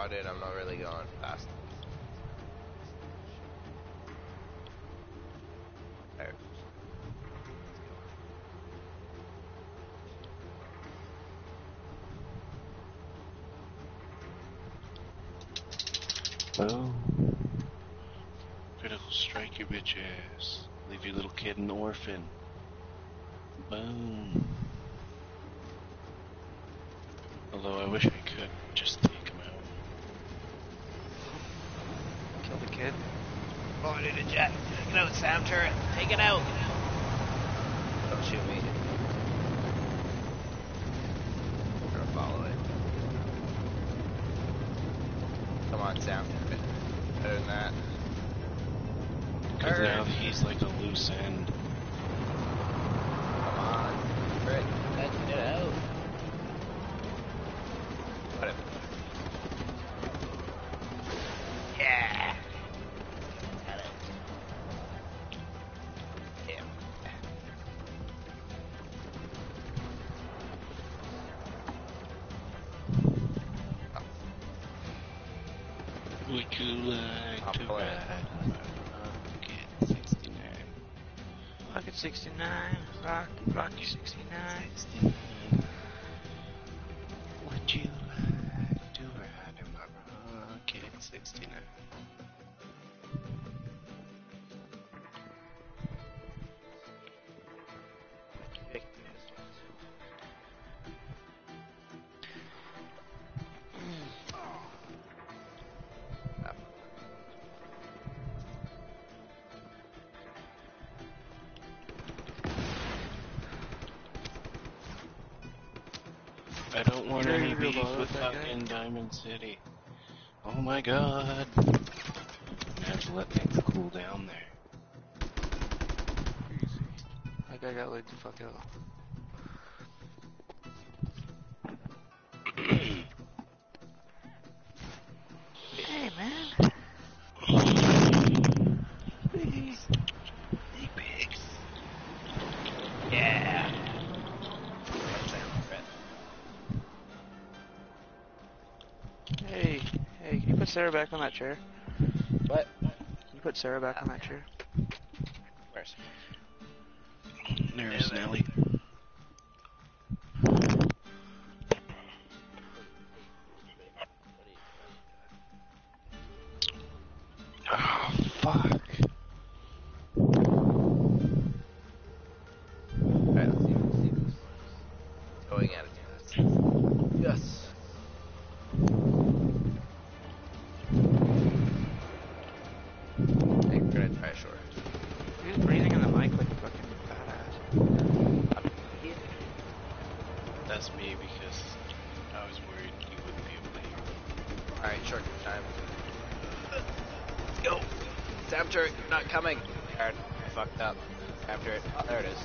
Oh, dude, I'm not really going fast. There. Well, critical strike, you bitch ass. Leave your little kid an orphan. Boom. Although I wish I could just take him out. Kill the kid. Over to the jet. Take it out, Sam Turret. Take it out. Don't shoot me. I'm gonna follow it. Come on, Sam. Better than that. Because now he's like a loose end. Come on, Rick. Let's get out. Whatever. Yeah. Got it. Damn. Oh. Would you like to ride? Rocket 69, Rocket 69. Would you like to ride in my Rocket 69? I don't want any beef with fucking Diamond City. Oh my god. I have to let things cool down there. Crazy. Like I got laid the fuck out. Hey man. Piggies. Big pigs. Yeah. Hey, can you put Sarah back on that chair? What? Can you put Sarah back on that chair? Where's? There's Nelly. Oh, fuck. Alright, let's see this. Going at it. Yes. After it, not coming. I fucked up. After it. Oh, there it is.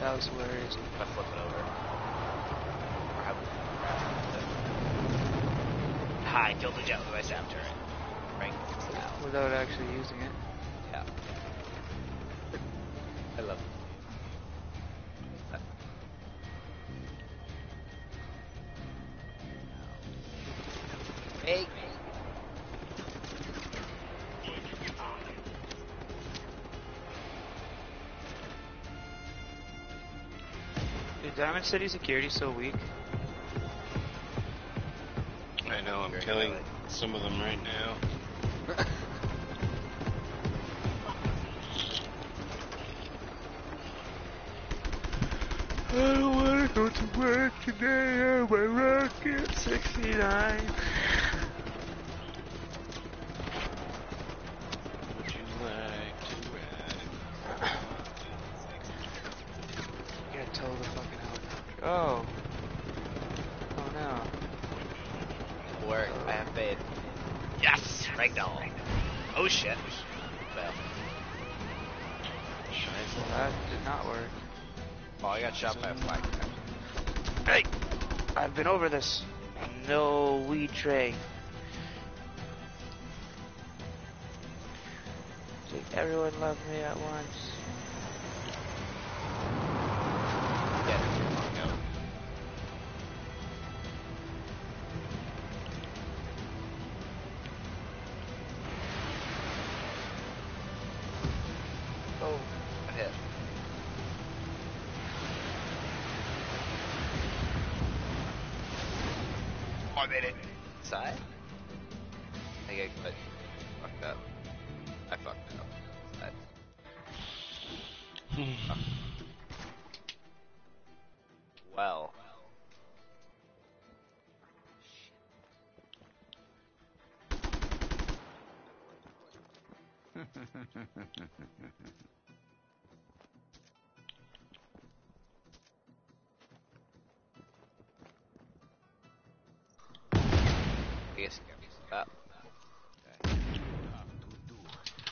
That was hilarious. I flip it over. Hi, killed the jet with my Sam Turret. Right now. Without actually using it. Yeah. I love it. Hey. Diamond City security's so weak. I know, I'm killing some of them right now. I don't wanna go to work today on my Rocket 69. Oh. Oh no. Work. I have faith. Yes! Ragdoll. Oh shit. Well. That did not work. Oh, I got shot by a flag. Hey! I've been over this. No weed tray. Like everyone loved me at once. a minute. Side? I think I fucked up. I fucked it up. Side. Oh. Well.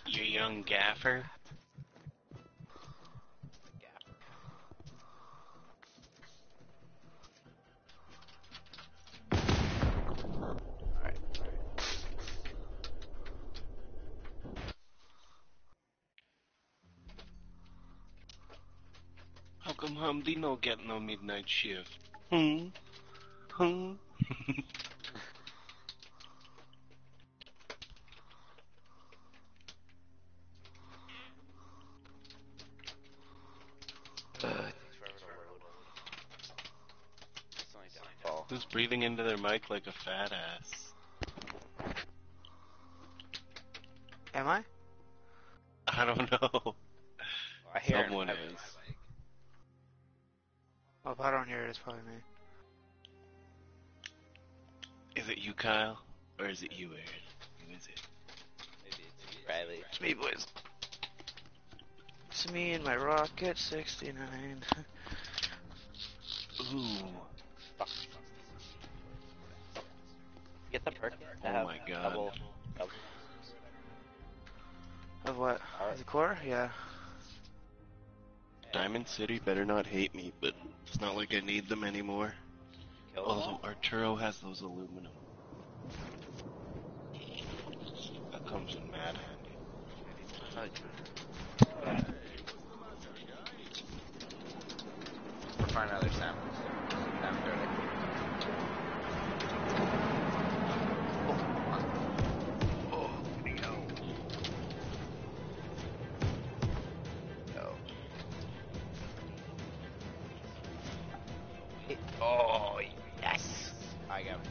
You young gaffer. Hamdi no get no midnight shift. Who's breathing into their mic like a fat ass? Am I? I don't know. I hear someone is. Well, if I don't hear it, it's probably me. Is it you, Kyle? Or is it you, Aaron? Who is it? Maybe it's Riley. It's me, boys. It's me and my Rocket 69. Ooh. Fuck. Get the perk. Oh my god. Double. Of what? Right. The core? Yeah. Diamond City better not hate me, but it's not like I need them anymore. Although Arturo has those aluminum. That comes in mad handy. We'll find another Sam Turret. Oh, yes! I got it.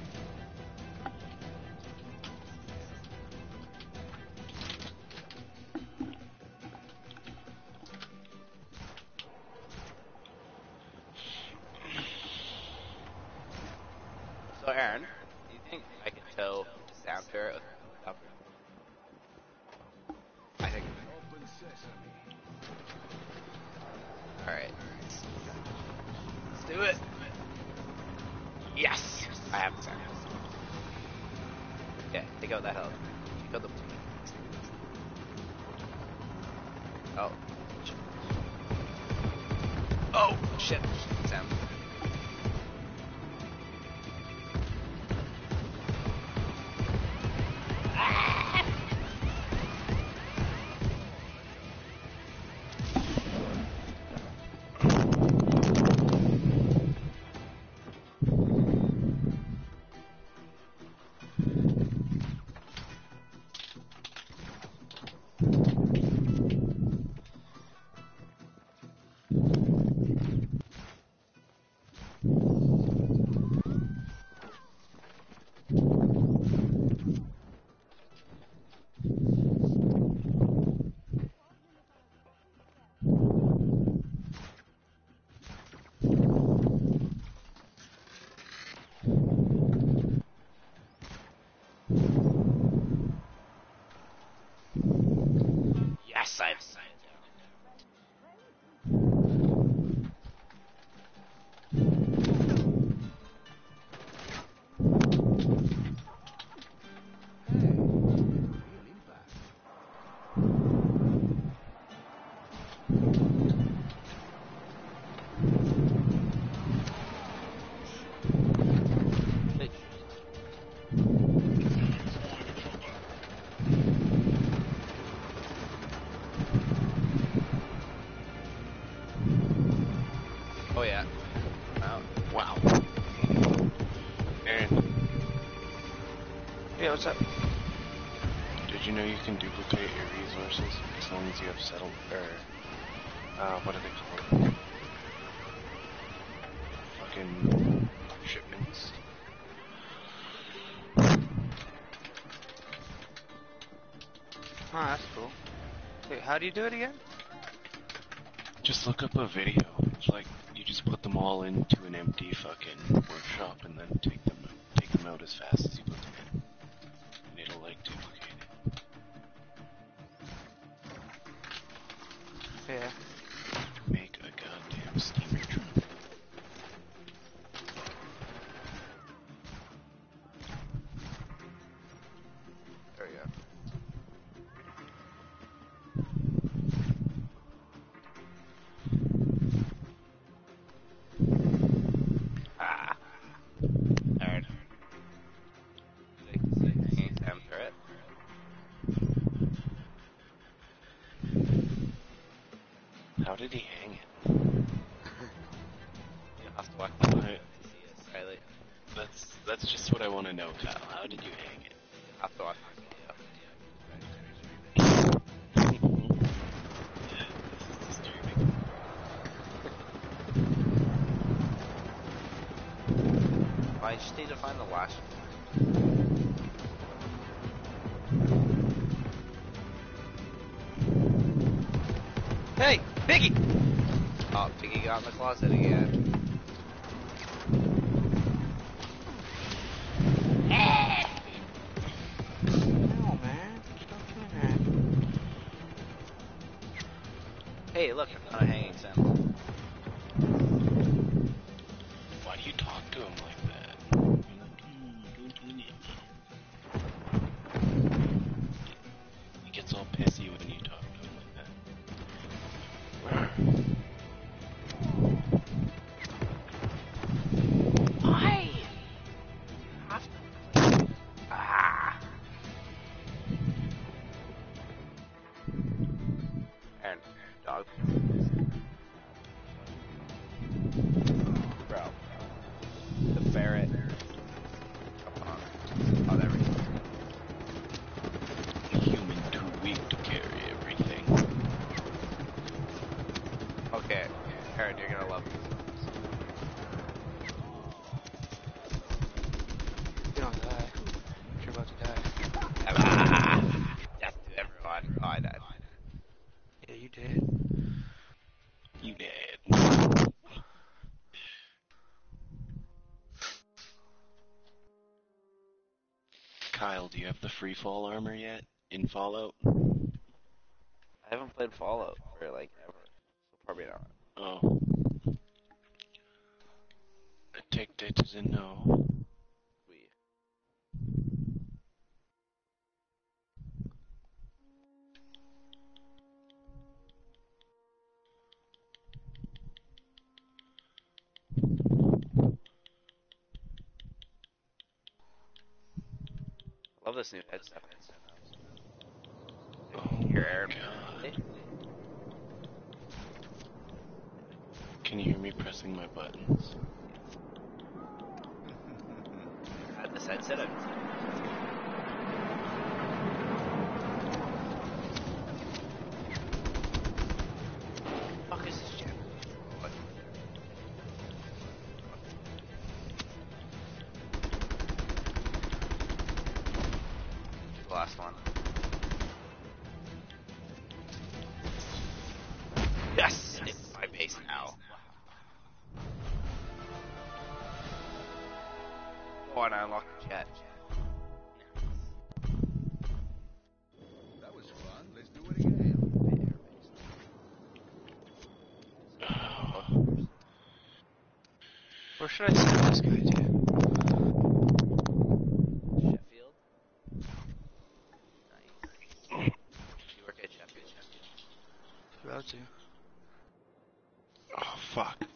So, Aaron, do you think I can tow the Sam Turret with the upper? I think I can. Alright. Let's do it! Yes! I have the time. Yeah, take out that help. Take out the... Oh. Oh! Shit! Sam. What's up? Did you know you can duplicate your resources as long as you have settled, what are they called? Fucking shipments. Oh, that's cool. Wait, how do you do it again? Just look up a video. It's like you just put them all into an empty fucking workshop and then take them out as fast as you put them in. And it'll like duplicate it. Yeah. Make a goddamn steamer truck. There we go. Ah. Nerd. Hey, Sam Turret. How did he hang it? You have to walk by to see us, Riley. That's just what I want to know, Kyle. How did you hang it? I thought. I just need to find the last one. Hey, Piggy! Oh, Piggy got in the closet again. No, man. Stop doing that. Hey, look, I found a hanging sample. Why do you talk to him like that? He gets all pissy when you talk to him like that. Why? Ah! And dog. Bro. The ferret. Aaron, you're gonna love me. You don't die. You're about to die. That's to everyone. Oh, I died. Yeah, you did. You did. Kyle, do you have the free fall armor yet in Fallout? I haven't played Fallout for like ever, so probably not. Oh. I take that as a no. We. Love this new headset. Oh, your air. Can you hear me pressing my buttons? At this headset, I'm... What the fuck is this jam? What? The last one. Yes! It's my base now. Oh, and I unlocked the chat. That was fun. Let's do it again. Oh. Where should I send this guy to? Sheffield. Nice. You work at Sheffield. About to. Oh fuck.